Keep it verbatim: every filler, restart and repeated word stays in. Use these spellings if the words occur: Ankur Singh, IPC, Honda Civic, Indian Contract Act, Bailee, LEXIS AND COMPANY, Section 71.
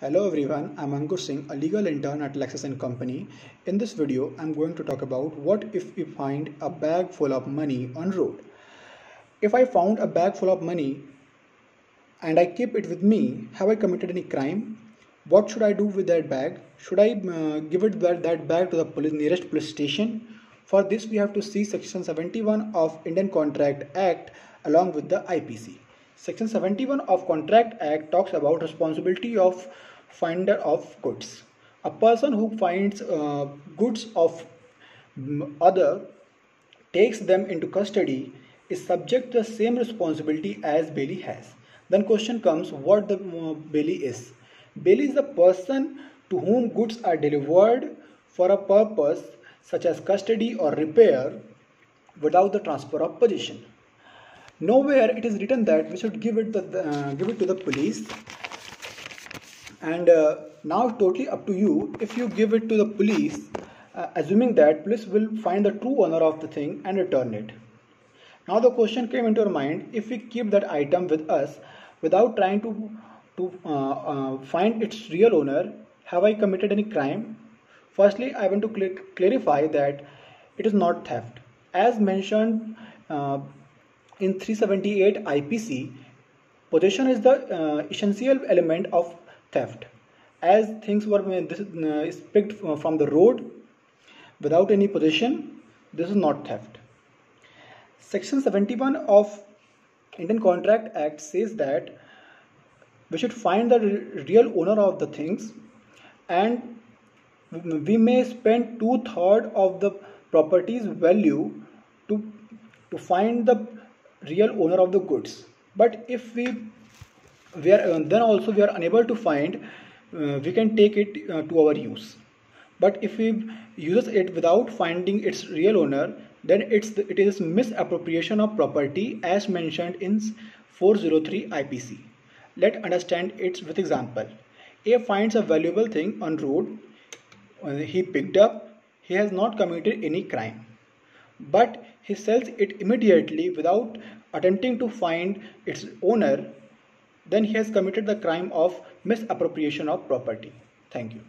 Hello everyone, I'm Ankur Singh, a legal intern at Lexis and Company. In this video, I'm going to talk about what if we find a bag full of money on road. If I found a bag full of money and I keep it with me, have I committed any crime? What should I do with that bag? Should I uh, give it that, that bag to the police, nearest police station? For this, we have to see Section seventy-one of Indian Contract Act along with the I P C. Section seventy-one of Contract Act talks about responsibility of finder of goods. A person who finds uh, goods of other, takes them into custody, is subject to the same responsibility as Bailee has. Then question comes what the uh, Bailee is. Bailee is the person to whom goods are delivered for a purpose such as custody or repair without the transfer of possession. Nowhere it is written that we should give it the, uh, give it to the police, and uh, now totally up to you. If you give it to the police, uh, assuming that police will find the true owner of the thing and return it. Now the question came into our mind: if we keep that item with us without trying to to uh, uh, find its real owner, have I committed any crime? Firstly, I want to cl- clarify that it is not theft, as mentioned. Uh, In three seventy-eight I P C, possession is the uh, essential element of theft, as things were uh, picked from the road without any possession. This is not theft. Section seventy-one of Indian Contract Act says that we should find the real owner of the things, and we may spend two-thirds of the property's value to, to find the real owner of the goods. But if we we are uh, then also we are unable to find, uh, we can take it uh, to our use. But if we use it without finding its real owner, then it's the, it is misappropriation of property as mentioned in four oh three I P C. Let understand it with example. A finds a valuable thing on road uh, he picked up. He has not committed any crime, but he sells it immediately without attempting to find its owner. Then he has committed the crime of misappropriation of property. Thank you.